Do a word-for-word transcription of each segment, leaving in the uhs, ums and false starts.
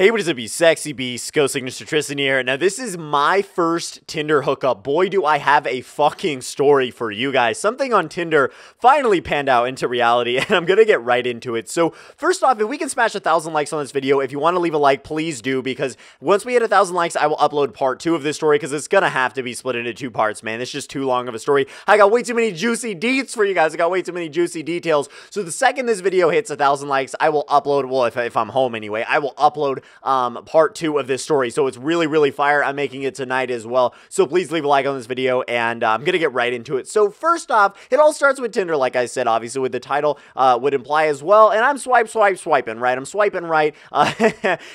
Hey, what is up, you sexy beasts? GhostSickness Tristan here. Now, this is my first Tinder hookup. Boy, do I have a fucking story for you guys. Something on Tinder finally panned out into reality, and I'm gonna get right into it. So, first off, if we can smash a thousand likes on this video, if you want to leave a like, please do, because once we hit a thousand likes, I will upload part two of this story, because it's gonna have to be split into two parts, man. It's just too long of a story. I got way too many juicy deets for you guys. I got way too many juicy details. So, the second this video hits a thousand likes, I will upload, well, if, if I'm home anyway, I will upload um part two of this story. So it's really really fire. I'm making it tonight as well, so please leave a like on this video, and uh, I'm gonna get right into it. So first off, it all starts with Tinder, like I said, obviously, with the title uh would imply as well. And I'm swipe swipe swiping right, I'm swiping right, uh,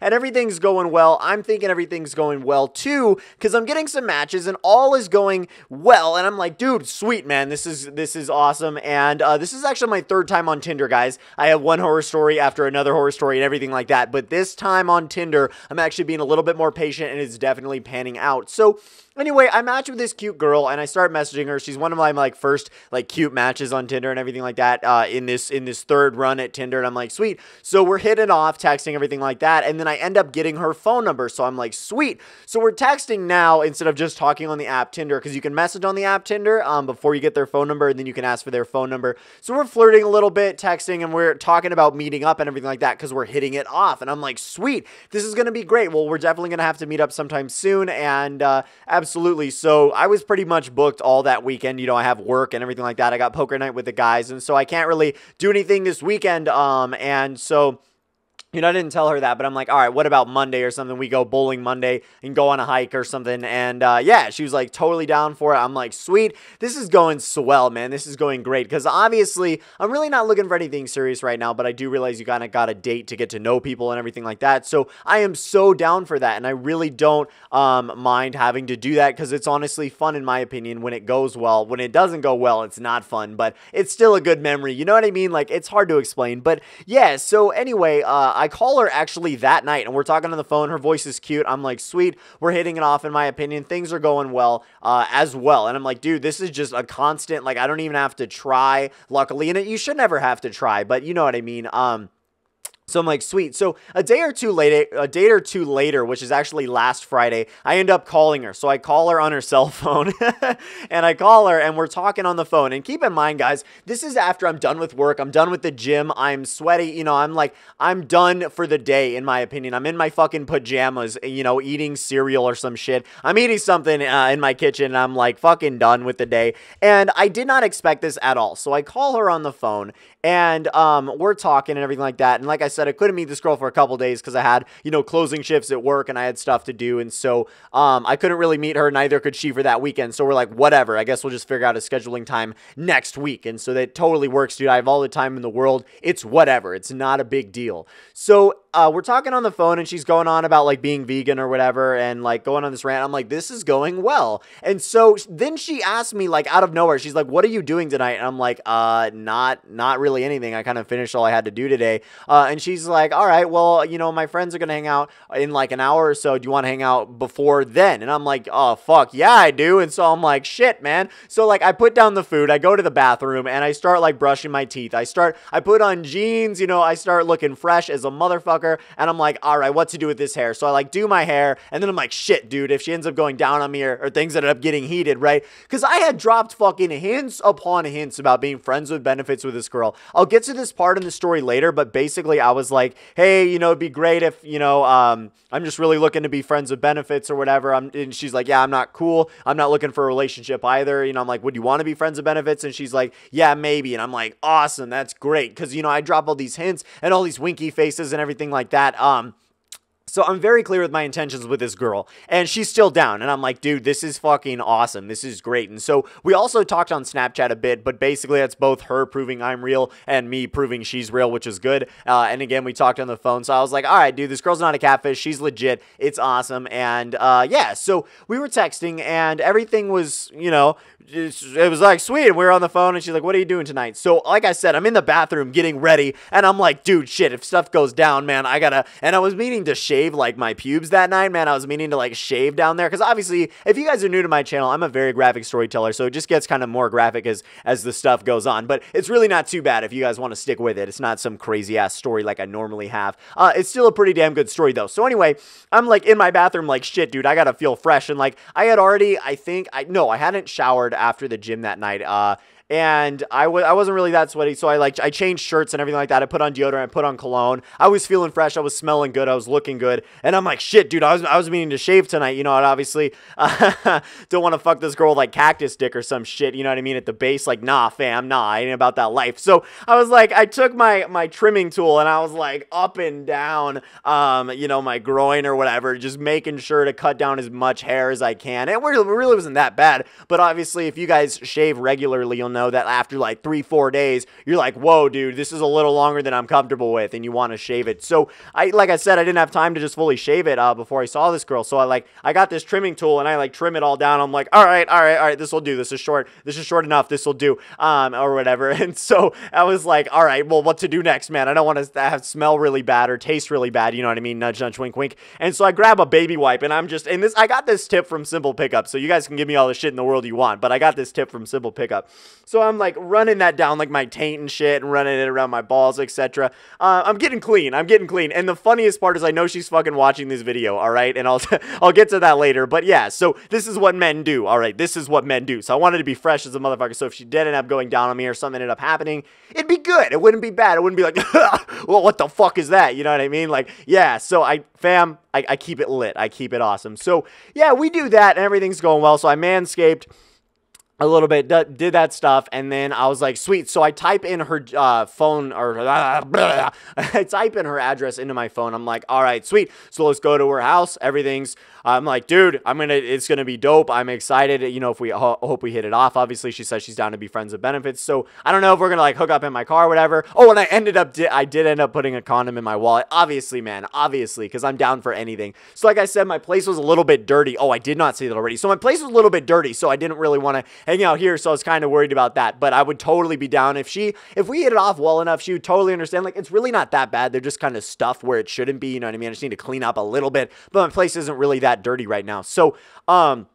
and everything's going well. I'm thinking everything's going well too, because I'm getting some matches and all is going well, and I'm like, dude, sweet, man, this is this is awesome. And uh, this is actually my third time on Tinder, guys. I have one horror story after another horror story and everything like that, but this time on Tinder, I'm actually being a little bit more patient, and it's definitely panning out. So anyway, I match with this cute girl, and I start messaging her. She's one of my like first like cute matches on Tinder and everything like that uh, in this in this third run at Tinder, and I'm like, sweet. So we're hitting off, texting, everything like that, and then I end up getting her phone number. So I'm like, sweet. So we're texting now instead of just talking on the app Tinder, because you can message on the app Tinder um, before you get their phone number, and then you can ask for their phone number. So we're flirting a little bit, texting, and we're talking about meeting up and everything like that, because we're hitting it off, and I'm like, sweet. This is going to be great. Well, we're definitely going to have to meet up sometime soon, and uh, absolutely. So I was pretty much booked all that weekend. You know, I have work and everything like that. I got poker night with the guys, and so I can't really do anything this weekend. Um, and so... You know, I didn't tell her that, but I'm like, all right, what about Monday or something? We go bowling Monday and go on a hike or something. And uh, yeah, she was like totally down for it. I'm like, sweet. This is going swell, man. This is going great, because obviously I'm really not looking for anything serious right now, but I do realize you kind of got a date to get to know people and everything like that. So I am so down for that, and I really don't um, mind having to do that, because it's honestly fun, in my opinion, when it goes well. When it doesn't go well, it's not fun, but it's still a good memory. You know what I mean? Like, it's hard to explain, but yeah. So anyway, uh, I call her actually that night, and we're talking on the phone. Her voice is cute. I'm like, sweet. We're hitting it off, in my opinion. Things are going well uh, as well. And I'm like, dude, this is just a constant. Like, I don't even have to try, luckily. And it, you should never have to try, but you know what I mean. Um, So I'm like, sweet. So a day or two later, a day or two later, which is actually last Friday, I end up calling her. So I call her on her cell phone, and I call her, and we're talking on the phone. And keep in mind, guys, this is after I'm done with work. I'm done with the gym. I'm sweaty. You know, I'm like, I'm done for the day, in my opinion. I'm in my fucking pajamas, you know, eating cereal or some shit. I'm eating something uh, in my kitchen, and I'm like fucking done with the day. And I did not expect this at all. So I call her on the phone, and um, we're talking and everything like that. And like I said, I couldn't meet this girl for a couple days, because I had, you know, closing shifts at work, and I had stuff to do, and so um, I couldn't really meet her. Neither could she for that weekend. So we're like, whatever, I guess we'll just figure out a scheduling time next week. And so that totally works, dude. I have all the time in the world. It's whatever. It's not a big deal. So uh, we're talking on the phone, and she's going on about like being vegan or whatever, and like going on this rant. I'm like, this is going well. And so then she asked me, like, out of nowhere, she's like, what are you doing tonight? And I'm like, uh, not not really anything. I kind of finished all I had to do today. Uh, and she She's like, all right, well, you know, my friends are going to hang out in like an hour or so. Do you want to hang out before then? And I'm like, oh, fuck, yeah, I do. And so I'm like, shit, man. So like, I put down the food, I go to the bathroom, and I start like brushing my teeth. I start, I put on jeans, you know, I start looking fresh as a motherfucker. And I'm like, all right, what to do with this hair? So I like do my hair, and then I'm like, shit, dude, if she ends up going down on me, or, or things ended up getting heated, right? Because I had dropped fucking hints upon hints about being friends with benefits with this girl. I'll get to this part in the story later, but basically I was was like, hey, you know, it'd be great if, you know, um, I'm just really looking to be friends with benefits or whatever. I'm, and she's like, yeah, I'm not cool. I'm not looking for a relationship either. You know, I'm like, would you want to be friends with benefits? And she's like, yeah, maybe. And I'm like, awesome. That's great. Cause you know, I drop all these hints and all these winky faces and everything like that. Um, So I'm very clear with my intentions with this girl, and she's still down, and I'm like, dude, this is fucking awesome. This is great. And so we also talked on Snapchat a bit, but basically that's both her proving I'm real and me proving she's real, which is good. Uh, and again, we talked on the phone. So I was like, all right, dude, this girl's not a catfish. She's legit. It's awesome. And uh, yeah, so we were texting, and everything was, you know, it was like, sweet. And we were on the phone, and she's like, what are you doing tonight? So like I said, I'm in the bathroom getting ready, and I'm like, dude, shit, if stuff goes down, man, I gotta, and I was meaning to shave shave like my pubes that night, man. I was meaning to like shave down there, because obviously if you guys are new to my channel, I'm a very graphic storyteller, so it just gets kind of more graphic as as the stuff goes on, but it's really not too bad if you guys want to stick with it. It's not some crazy ass story like I normally have. Uh, it's still a pretty damn good story though. So anyway, I'm like in my bathroom like, shit dude, I gotta feel fresh, and like I had already, I think, I no, I hadn't showered after the gym that night. Uh, And I, w I wasn't really that sweaty, so I like I changed shirts and everything like that. I put on deodorant, I put on cologne. I was feeling fresh, I was smelling good, I was looking good. And I'm like, shit, dude, I was, I was meaning to shave tonight, you know, and obviously uh, don't want to fuck this girl with, like, cactus dick or some shit, you know what I mean, at the base. Like, nah, fam, nah, I ain't about that life. So I was like, I took my, my trimming tool and I was like up and down, um, you know, my groin or whatever, just making sure to cut down as much hair as I can. And it really wasn't that bad, but obviously if you guys shave regularly, you'll know that after like three, four days, you're like, whoa, dude, this is a little longer than I'm comfortable with, and you want to shave it. So I, like I said, I didn't have time to just fully shave it uh, before I saw this girl. So I like, I got this trimming tool and I like trim it all down. I'm like, all right, all right, all right, this will do. This is short. This is short enough. This will do, um, or whatever. And so I was like, all right, well, what to do next, man? I don't want to have smell really bad or taste really bad. You know what I mean? Nudge, nudge, wink, wink. And so I grab a baby wipe and I'm just, and this, I got this tip from Simple Pickup. So you guys can give me all the shit in the world you want, but I got this tip from Simple Pickup. So I'm like running that down like my taint and shit and running it around my balls, et cetera. Uh, I'm getting clean. I'm getting clean. And the funniest part is I know she's fucking watching this video, all right? And I'll I'll get to that later. But yeah, so this is what men do, all right? This is what men do. So I wanted to be fresh as a motherfucker. So if she did end up going down on me or something ended up happening, it'd be good. It wouldn't be bad. It wouldn't be like, well, what the fuck is that? You know what I mean? Like, yeah, so I, fam, I, I keep it lit. I keep it awesome. So yeah, we do that and everything's going well. So I manscaped a little bit, did that stuff, and then I was like, sweet. So I type in her uh, phone, or blah, blah. I type in her address into my phone. I'm like, all right, sweet. So let's go to her house. Everything's, I'm like, dude, I'm gonna, it's gonna be dope. I'm excited. You know, if we ho hope we hit it off. Obviously, she says she's down to be friends with benefits. So I don't know if we're gonna like hook up in my car or whatever. Oh, and I ended up, di I did end up putting a condom in my wallet. Obviously, man, obviously, because I'm down for anything. So like I said, my place was a little bit dirty. Oh, I did not say that already. So my place was a little bit dirty. So I didn't really want to hang out here, so I was kind of worried about that, but I would totally be down if she, if we hit it off well enough, she would totally understand, like, it's really not that bad, they're just kind of stuff where it shouldn't be, you know what I mean, I just need to clean up a little bit, but my place isn't really that dirty right now, so, um,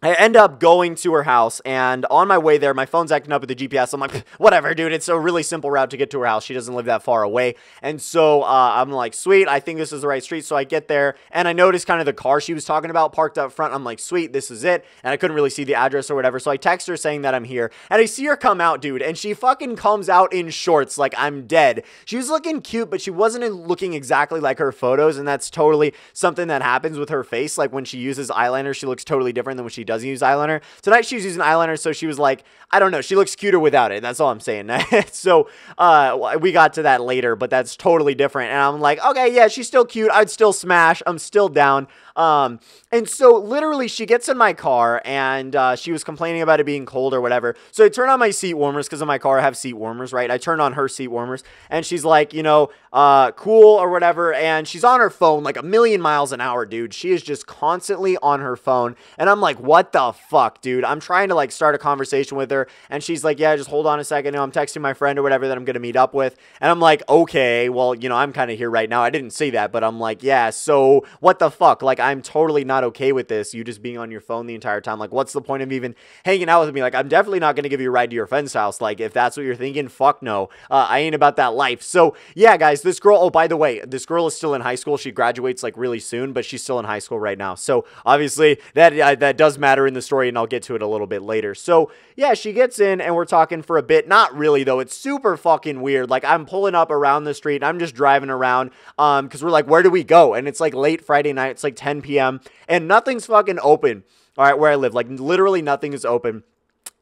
I end up going to her house, and on my way there, my phone's acting up with the G P S. I'm like, whatever, dude. It's a really simple route to get to her house. She doesn't live that far away. And so uh, I'm like, sweet, I think this is the right street. So I get there, and I notice kind of the car she was talking about parked up front. I'm like, sweet, this is it. And I couldn't really see the address or whatever. So I text her saying that I'm here, and I see her come out, dude. And she fucking comes out in shorts like I'm dead. She was looking cute, but she wasn't looking exactly like her photos. And that's totally something that happens with her face. Like when she uses eyeliner, she looks totally different than when she doesn't use eyeliner. Tonight she was using eyeliner, so she was like, I don't know, she looks cuter without it. That's all I'm saying. So uh, we got to that later, but that's totally different. And I'm like, okay, yeah, she's still cute. I'd still smash. I'm still down. Um, and so literally she gets in my car and uh, she was complaining about it being cold or whatever. So I turn on my seat warmers because in my car I have seat warmers, right? I turn on her seat warmers and she's like, you know, uh, cool or whatever. And she's on her phone like a million miles an hour, dude. She is just constantly on her phone. And I'm like, what the fuck, dude? I'm trying to like start a conversation with her. And she's like, yeah, just hold on a second. No, I'm texting my friend or whatever that I'm going to meet up with. And I'm like, okay, well, you know, I'm kind of here right now. I didn't say that, but I'm like, yeah, so what the fuck? Like, I I'm totally not okay with this, you just being on your phone the entire time. Like, what's the point of even hanging out with me? Like, I'm definitely not going to give you a ride to your friend's house. Like, if that's what you're thinking, fuck no. Uh, I ain't about that life. So, yeah, guys, this girl, oh, by the way, this girl is still in high school. She graduates, like, really soon, but she's still in high school right now. So, obviously, that, uh, that does matter in the story, and I'll get to it a little bit later. So, yeah, she gets in, and we're talking for a bit. Not really, though. It's super fucking weird. Like, I'm pulling up around the street, and I'm just driving around, um, because we're like, where do we go? And it's, like, late Friday night. It's, like, ten p m and nothing's fucking open. All right, where I live, like literally nothing is open.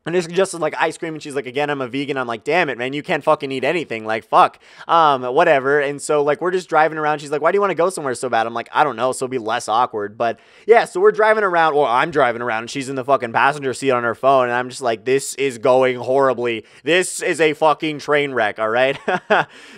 And it's just like ice cream. And she's like, again, I'm a vegan. I'm like, damn it, man. You can't fucking eat anything. Like, fuck. Um, whatever. And so, like, we're just driving around. She's like, why do you want to go somewhere so bad? I'm like, I don't know. So it'll be less awkward. But yeah, so we're driving around. Well, I'm driving around and she's in the fucking passenger seat on her phone. And I'm just like, this is going horribly. This is a fucking train wreck. All right.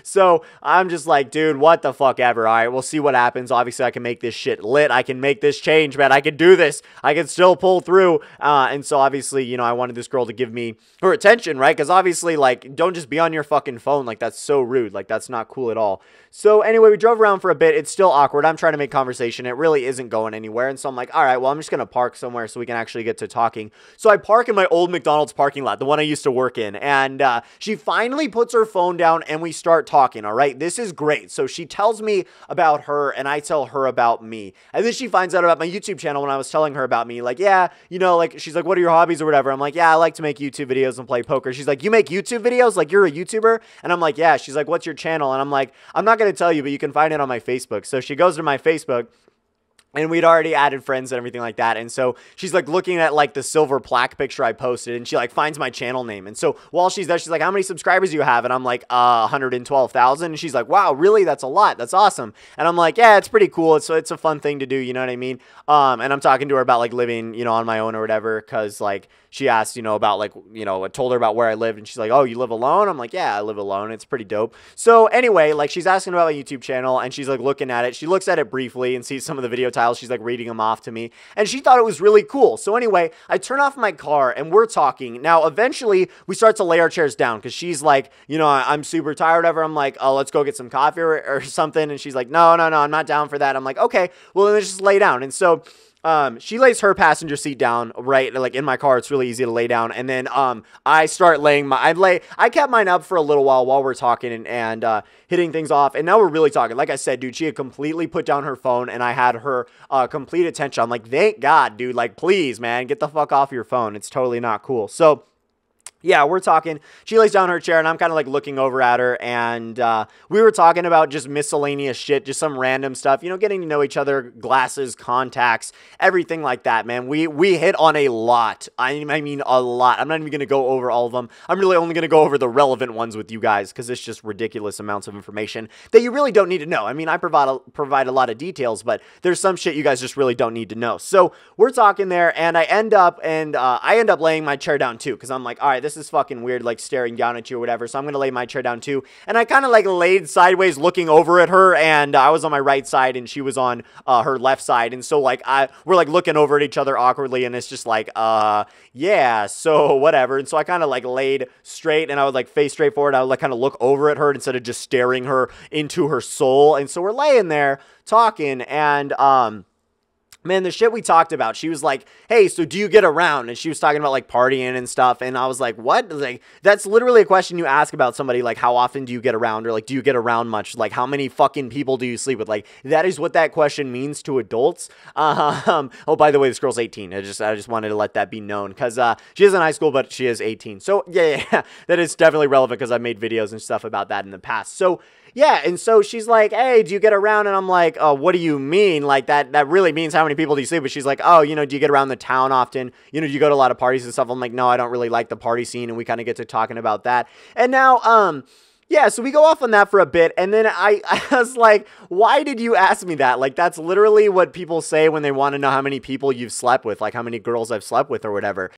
So I'm just like, dude, what the fuck ever. All right, we'll see what happens. Obviously, I can make this shit lit. I can make this change, man. I can do this. I can still pull through. Uh, and so, obviously, you know, I wanted this girl girl to give me her attention, right? Because obviously, like, don't just be on your fucking phone. Like, that's so rude. Like, that's not cool at all. So anyway, we drove around for a bit. It's still awkward. I'm trying to make conversation. It really isn't going anywhere. And so I'm like, all right, well, I'm just going to park somewhere so we can actually get to talking. So I park in my old McDonald's parking lot, the one I used to work in. And uh, she finally puts her phone down and we start talking, all right? This is great. So she tells me about her and I tell her about me. And then she finds out about my YouTube channel when I was telling her about me. Like, yeah, you know, like, she's like, what are your hobbies or whatever? I'm like, yeah, I like to make YouTube videos and play poker. She's like, you make YouTube videos? Like, you're a YouTuber? And I'm like, yeah. She's like, what's your channel? And I'm like, I'm not going to tell you, but you can find it on my Facebook. So she goes to my Facebook. And we'd already added friends and everything like that. And so she's like looking at like the silver plaque picture I posted and she like finds my channel name. And so while she's there, she's like, how many subscribers do you have? And I'm like, uh, one hundred twelve thousand. And she's like, wow, really? That's a lot. That's awesome. And I'm like, yeah, it's pretty cool. It's, it's a fun thing to do. You know what I mean? Um, and I'm talking to her about like living, you know, on my own or whatever. Cause like she asked, you know, about like, you know, I told her about where I lived and she's like, oh, you live alone? I'm like, yeah, I live alone. It's pretty dope. So anyway, like she's asking about my YouTube channel and she's like looking at it. She looks at it briefly and sees some of the video times. She's like reading them off to me and she thought it was really cool. So anyway, I turn off my car and we're talking. Now, eventually we start to lay our chairs down because she's like, you know, I'm super tired of her. I'm like, oh, let's go get some coffee or, or something. And she's like, no, no, no, I'm not down for that. I'm like, okay, well, then let's just lay down. And so Um, she lays her passenger seat down, right? Like in my car, it's really easy to lay down. And then, um, I start laying my, I lay, I kept mine up for a little while while we're talking and, and, uh, hitting things off. And now we're really talking. Like I said, dude, she had completely put down her phone and I had her, uh, complete attention. I'm like, thank God, dude, like, please, man, get the fuck off your phone. It's totally not cool. So yeah, we're talking. She lays down her chair and I'm kind of like looking over at her and uh, we were talking about just miscellaneous shit, just some random stuff, you know, getting to know each other, glasses, contacts, everything like that, man. We we hit on a lot. I, I mean, a lot. I'm not even going to go over all of them. I'm really only going to go over the relevant ones with you guys because it's just ridiculous amounts of information that you really don't need to know. I mean, I provide a, provide a lot of details, but there's some shit you guys just really don't need to know. So we're talking there and I end up and uh, I end up laying my chair down too because I'm like, all right, this This is fucking weird, like staring down at you or whatever. So I'm going to lay my chair down too. And I kind of like laid sideways looking over at her and uh, I was on my right side and she was on uh, her left side. And so like I we're like looking over at each other awkwardly and it's just like, uh, yeah, so whatever. And so I kind of like laid straight and I would like face straight forward. I would like kind of look over at her instead of just staring her into her soul. And so we're laying there talking and, um, man, the shit we talked about, she was like, hey, so do you get around? And she was talking about like partying and stuff. And I was like, what? Like, that's literally a question you ask about somebody. Like, how often do you get around? Or like, do you get around much? Like, how many fucking people do you sleep with? Like, that is what that question means to adults. Um, oh, by the way, this girl's eighteen. I just, I just wanted to let that be known because uh, she is in high school, but she is eighteen. So yeah, yeah, that is definitely relevant because I've made videos and stuff about that in the past. So yeah. And so she's like, hey, do you get around? And I'm like, oh, what do you mean? Like that, that really means how many people do you sleep with? She's like, oh, you know, do you get around the town often? You know, do you go to a lot of parties and stuff? I'm like, no, I don't really like the party scene. And we kind of get to talking about that. And now, um, yeah, so we go off on that for a bit. And then I, I was like, why did you ask me that? Like, that's literally what people say when they want to know how many people you've slept with, like how many girls I've slept with or whatever.